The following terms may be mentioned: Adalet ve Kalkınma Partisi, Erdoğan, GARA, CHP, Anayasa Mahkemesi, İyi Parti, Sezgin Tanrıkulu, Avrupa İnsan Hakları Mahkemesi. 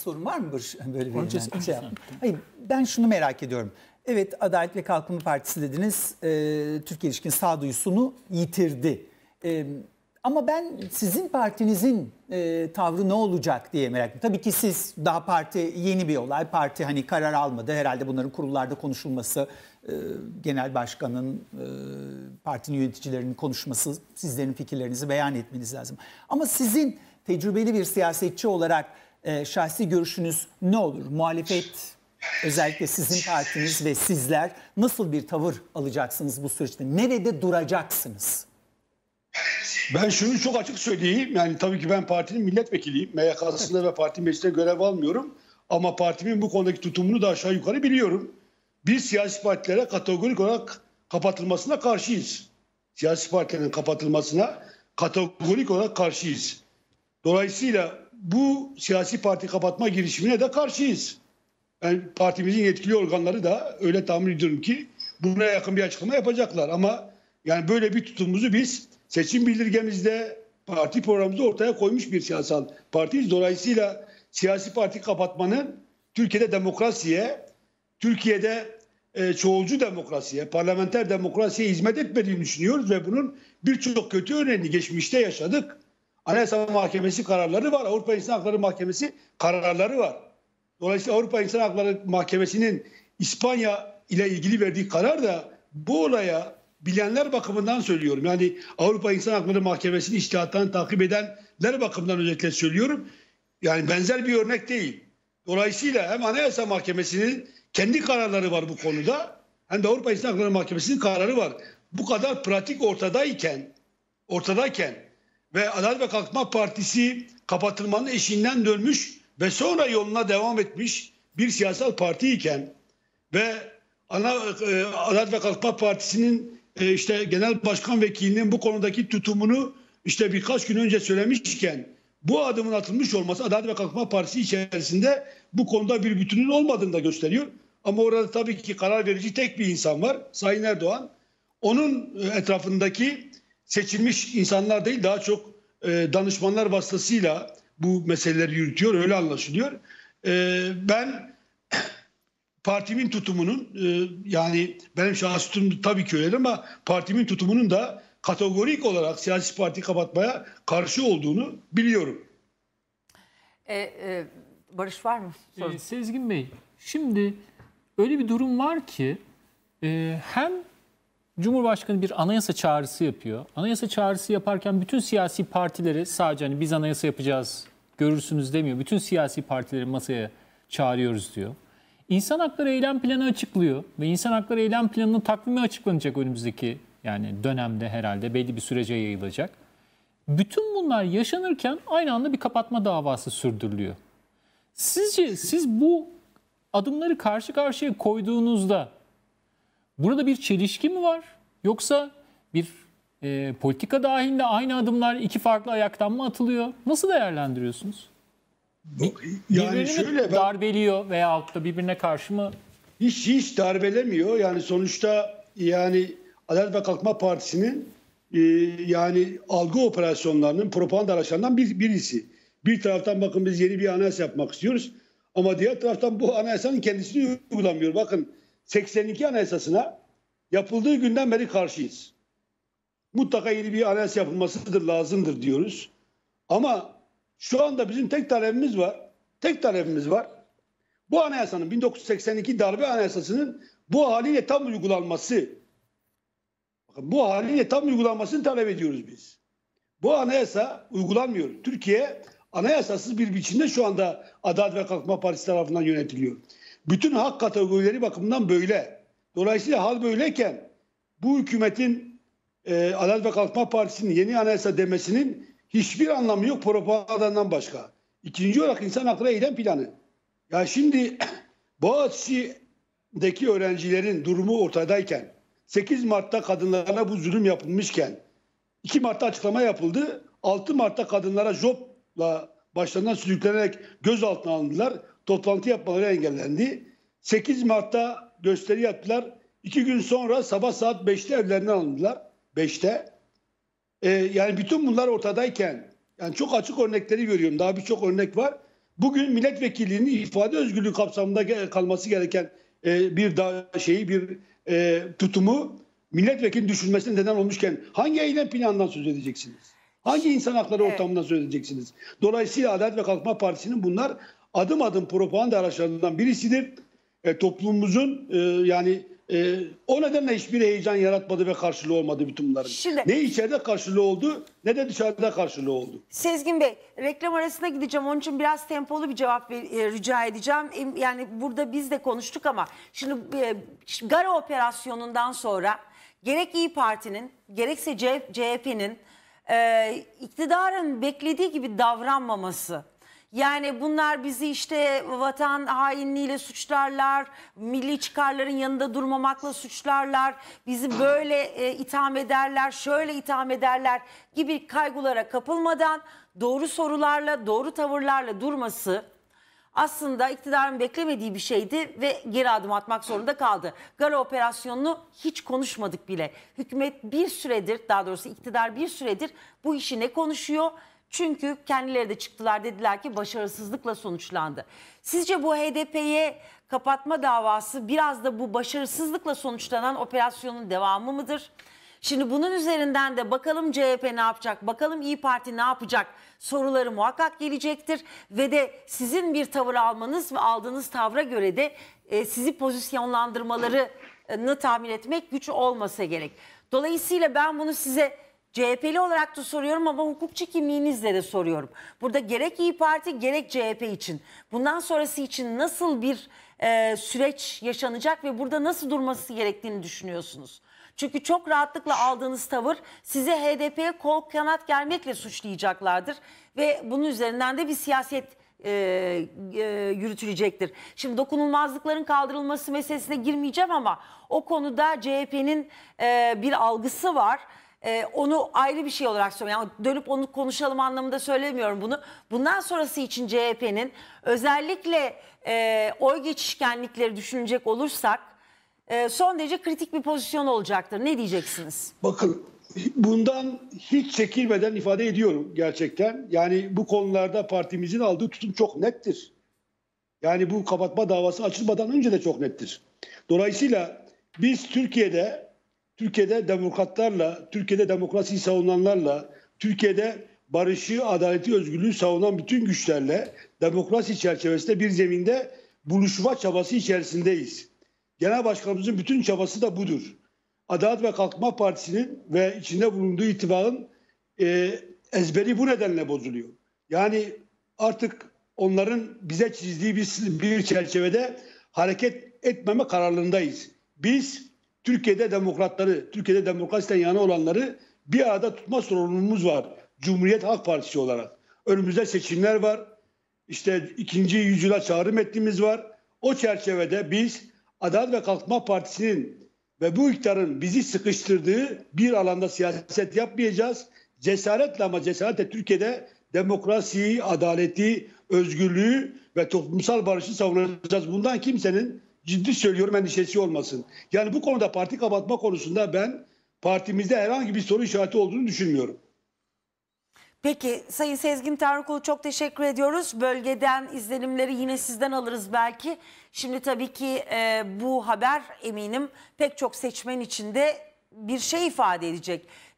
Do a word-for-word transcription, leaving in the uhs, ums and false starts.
Sorun var mı böyle bir yani? şey? Hayır, ben şunu merak ediyorum. Evet, Adalet ve Kalkınma Partisi dediniz, e, Türkiye ilişkin sağduyusunu yitirdi. E, ama ben sizin partinizin e, tavrı ne olacak diye merak ediyorum. Tabii ki siz daha parti yeni bir olay, parti hani karar almadı. Herhalde bunların kurullarda konuşulması, e, genel başkanın, e, partinin yöneticilerinin konuşması, sizlerin fikirlerinizi beyan etmeniz lazım. Ama sizin tecrübeli bir siyasetçi olarak e, şahsi görüşünüz ne olur? Muhalefet, özellikle sizin partiniz ve sizler nasıl bir tavır alacaksınız bu süreçte? Nerede duracaksınız? Ben şunu çok açık söyleyeyim. Yani tabii ki ben partinin milletvekiliyim. M Y K'sında ve parti meclisinde görev almıyorum. Ama partimin bu konudaki tutumunu da aşağı yukarı biliyorum. Biz siyasi partilere kategorik olarak kapatılmasına karşıyız. Siyasi partilerin kapatılmasına kategorik olarak karşıyız. Dolayısıyla bu siyasi parti kapatma girişimine de karşıyız. Yani partimizin yetkili organları da öyle tahmin ediyorum ki buna yakın bir açıklama yapacaklar. Ama yani böyle bir tutumumuzu biz seçim bildirgemizde, parti programımızda ortaya koymuş bir siyasal partiyiz. Dolayısıyla siyasi parti kapatmanın Türkiye'de demokrasiye, Türkiye'de e, çoğulcu demokrasiye, parlamenter demokrasiye hizmet etmediğini düşünüyoruz ve bunun birçok kötü örneğini geçmişte yaşadık. Anayasa Mahkemesi kararları var, Avrupa İnsan Hakları Mahkemesi kararları var. Dolayısıyla Avrupa İnsan Hakları Mahkemesi'nin İspanya ile ilgili verdiği karar da bu olaya bilenler bakımından söylüyorum. Yani Avrupa İnsan Hakları Mahkemesi'nin içtihatlarını takip edenler bakımından özellikle söylüyorum. Yani benzer bir örnek değil. Dolayısıyla hem Anayasa Mahkemesi'nin kendi kararları var bu konuda, hem de Avrupa İnsan Hakları Mahkemesi'nin kararı var. Bu kadar pratik ortadayken, ortadayken ve Adalet ve Kalkınma Partisi kapatılmanın eşiğinden dönmüş ve sonra yoluna devam etmiş bir siyasal parti iken ve ana e, Adalet ve Kalkınma Partisi'nin e, işte genel başkan vekilinin bu konudaki tutumunu işte birkaç gün önce söylemişken bu adımın atılmış olması Adalet ve Kalkınma Partisi içerisinde bu konuda bir bütünün olmadığını da gösteriyor. Ama orada tabii ki karar verici tek bir insan var, Sayın Erdoğan. Onun etrafındaki seçilmiş insanlar değil, daha çok e, danışmanlar vasıtasıyla bu meseleleri yürütüyor, öyle anlaşılıyor. Ee, ben partimin tutumunun e, yani benim şahsi tutumum tabii ki öyle ama partimin tutumunun da kategorik olarak siyasi parti kapatmaya karşı olduğunu biliyorum. E, e, Barış var mı? E, Sezgin Bey, şimdi öyle bir durum var ki e, hem Cumhurbaşkanı bir anayasa çağrısı yapıyor. Anayasa çağrısı yaparken bütün siyasi partileri sadece hani biz anayasa yapacağız görürsünüz demiyor. Bütün siyasi partileri masaya çağırıyoruz diyor. İnsan hakları eylem planı açıklıyor ve insan hakları eylem planının takvimi açıklanacak önümüzdeki yani dönemde herhalde belli bir sürece yayılacak. Bütün bunlar yaşanırken aynı anda bir kapatma davası sürdürülüyor. Sizce siz bu adımları karşı karşıya koyduğunuzda burada bir çelişki mi var? Yoksa bir e, politika dahilinde aynı adımlar iki farklı ayaktan mı atılıyor? Nasıl değerlendiriyorsunuz? Yani birbirini şöyle, ben... darbeliyor veyahut da birbirine karşı mı? Hiç hiç darbelemiyor. Yani sonuçta yani Adalet ve Kalkınma Partisi'nin e, yani algı operasyonlarının propaganda araçlarından bir, birisi. Bir taraftan bakın biz yeni bir anayasa yapmak istiyoruz ama diğer taraftan bu anayasanın kendisini uygulamıyor. Bakın. seksen iki Anayasası'na yapıldığı günden beri karşıyız. Mutlaka yeni bir anayasa yapılmasıdır, lazımdır diyoruz. Ama şu anda bizim tek talebimiz var. Tek talebimiz var. Bu anayasanın bin dokuz yüz seksen iki darbe anayasasının bu haliyle tam uygulanması. Bakın bu haliyle tam uygulanmasını talep ediyoruz biz. Bu anayasa uygulanmıyor. Türkiye anayasasız bir biçimde şu anda Adalet ve Kalkınma Partisi tarafından yönetiliyor. Bütün hak kategorileri bakımından böyle. Dolayısıyla hal böyleyken bu hükümetin e, Adalet ve Kalkınma Partisi'nin yeni anayasa demesinin hiçbir anlamı yok propagandadan başka. İkinci olarak insan hakları eylem planı. Ya şimdi Boğaziçi'deki öğrencilerin durumu ortadayken, sekiz Mart'ta kadınlara bu zulüm yapılmışken, iki Mart'ta açıklama yapıldı, altı Mart'ta kadınlara jobla başlarından sürüklenerek gözaltına alındılar. Toplantı yapmaları engellendi. sekiz Mart'ta gösteri yaptılar. İki gün sonra sabah saat beşte evlerinden alındılar. beşte. Ee, yani bütün bunlar ortadayken, yani çok açık örnekleri görüyorum. Daha birçok örnek var. bugün milletvekilliğinin ifade özgürlüğü kapsamında kalması gereken bir şeyi, bir tutumu milletvekili düşünmesine neden olmuşken hangi eylem planından söz edeceksiniz? Hangi insan hakları evet. ortamından söz edeceksiniz? Dolayısıyla Adalet ve Kalkınma Partisi'nin bunlar adım adım propaganda araçlarından birisidir. E, toplumumuzun e, yani e, o nedenle hiçbir heyecan yaratmadı ve karşılığı olmadı bütün bunların. Şimdi, ne içeride karşılığı oldu ne de dışarıda karşılığı oldu. Sezgin Bey, reklam arasına gideceğim, onun için biraz tempolu bir cevap e, rica edeceğim. Yani burada biz de konuştuk ama şimdi e, GARA operasyonundan sonra gerek İyi Parti'nin gerekse C H P'nin e, iktidarın beklediği gibi davranmaması. Yani bunlar bizi işte vatan hainliğiyle suçlarlar, milli çıkarların yanında durmamakla suçlarlar, bizi böyle e, itham ederler, şöyle itham ederler gibi kaygılara kapılmadan doğru sorularla, doğru tavırlarla durması aslında iktidarın beklemediği bir şeydi ve geri adım atmak zorunda kaldı. GARA operasyonunu hiç konuşmadık bile. Hükümet bir süredir, daha doğrusu iktidar bir süredir bu işi ne konuşuyor? Çünkü kendileri de çıktılar, dediler ki başarısızlıkla sonuçlandı. Sizce bu H D P'ye kapatma davası biraz da bu başarısızlıkla sonuçlanan operasyonun devamı mıdır? Şimdi bunun üzerinden de bakalım C H P ne yapacak, bakalım İyi Parti ne yapacak soruları muhakkak gelecektir. Ve de sizin bir tavır almanız ve aldığınız tavra göre de sizi pozisyonlandırmalarını tahmin etmek güç olmasa gerek. Dolayısıyla ben bunu size C H P'li olarak da soruyorum ama hukukçu kimliğinizle de soruyorum. Burada gerek İyi Parti gerek C H P için bundan sonrası için nasıl bir e, süreç yaşanacak ve burada nasıl durması gerektiğini düşünüyorsunuz? Çünkü çok rahatlıkla aldığınız tavır size H D P'ye kol kanat gelmekle suçlayacaklardır ve bunun üzerinden de bir siyaset e, e, yürütülecektir. Şimdi dokunulmazlıkların kaldırılması meselesine girmeyeceğim ama o konuda C H P'nin e, bir algısı var. Ee, onu ayrı bir şey olarak söylüyorum. Yani dönüp onu konuşalım anlamında söylemiyorum bunu. Bundan sonrası için C H P'nin özellikle e, oy geçişkenlikleri düşünecek olursak e, son derece kritik bir pozisyon olacaktır. Ne diyeceksiniz? Bakın, bundan hiç çekilmeden ifade ediyorum gerçekten. Yani bu konularda partimizin aldığı tutum çok nettir. Yani bu kapatma davası açılmadan önce de çok nettir. Dolayısıyla biz Türkiye'de Türkiye'de demokratlarla, Türkiye'de demokrasiyi savunanlarla, Türkiye'de barışı, adaleti, özgürlüğü savunan bütün güçlerle demokrasi çerçevesinde bir zeminde buluşma çabası içerisindeyiz. Genel Başkanımızın bütün çabası da budur. Adalet ve Kalkınma Partisi'nin ve içinde bulunduğu ittifakın e, ezberi bu nedenle bozuluyor. Yani artık onların bize çizdiği bir, bir çerçevede hareket etmeme kararlılığındayız. Biz Türkiye'de demokratları, Türkiye'de demokrasiden yana olanları bir arada tutma sorumluluğumuz var. Cumhuriyet Halk Partisi olarak. Önümüzde seçimler var. İşte ikinci yüzyıla çağrı metnimiz var. O çerçevede biz Adalet ve Kalkınma Partisi'nin ve bu iktidarın bizi sıkıştırdığı bir alanda siyaset yapmayacağız. Cesaretle ama cesaretle Türkiye'de demokrasiyi, adaleti, özgürlüğü ve toplumsal barışı savunacağız. Bundan kimsenin, ciddi söylüyorum, endişesi olmasın. Yani bu konuda parti kapatma konusunda ben partimizde herhangi bir soru işareti olduğunu düşünmüyorum. Peki Sayın Sezgin Tanrıkulu, çok teşekkür ediyoruz. Bölgeden izlenimleri yine sizden alırız belki. Şimdi tabii ki e, bu haber eminim pek çok seçmen içinde bir şey ifade edecek.